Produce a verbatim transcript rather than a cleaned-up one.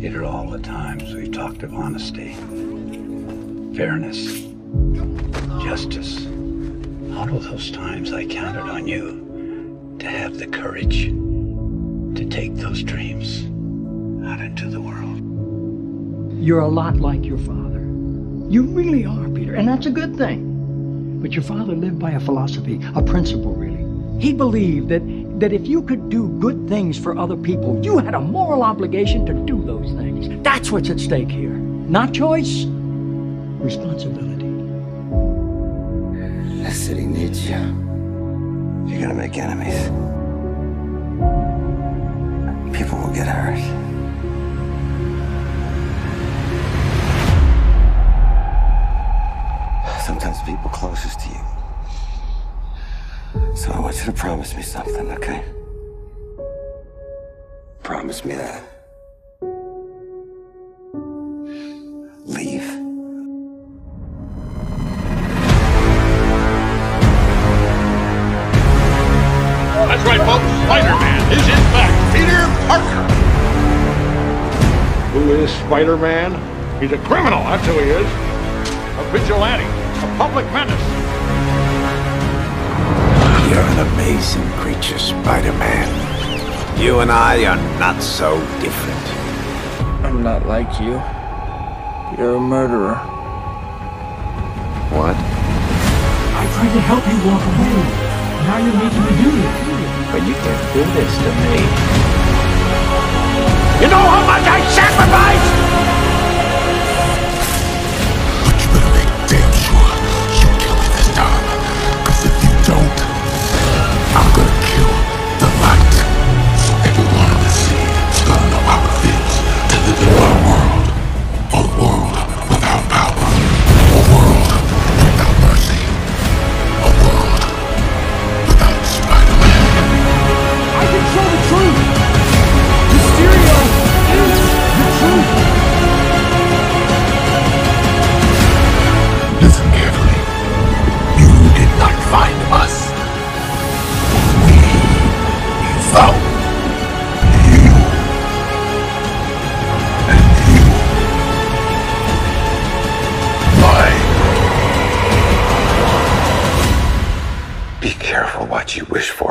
did it all the time. So he talked of honesty, fairness, justice. All of those times I counted on you to have the courage to take those dreams out into the world. You're a lot like your father. You really are, Peter, and that's a good thing. But your father lived by a philosophy, a principle, really. He believed that, that if you could do good things for other people, you had a moral obligation to do those things. That's what's at stake here. Not choice, responsibility. The city needs you. You're gonna make enemies. People will get hurt. Sometimes people closest to you. So I want you to promise me something, okay? Promise me that. Leave. That's right, folks. Spider-Man is in fact Peter Parker. Who is Spider-Man? He's a criminal, that's who he is. A vigilante. A public menace. You're an amazing creature, Spider-Man. You and I are not so different. I'm not like you. You're a murderer. What? I tried to help you walk away. Now you're making me do it. But you can't do this to me. You know how much I sacrificed? Be careful what you wish for.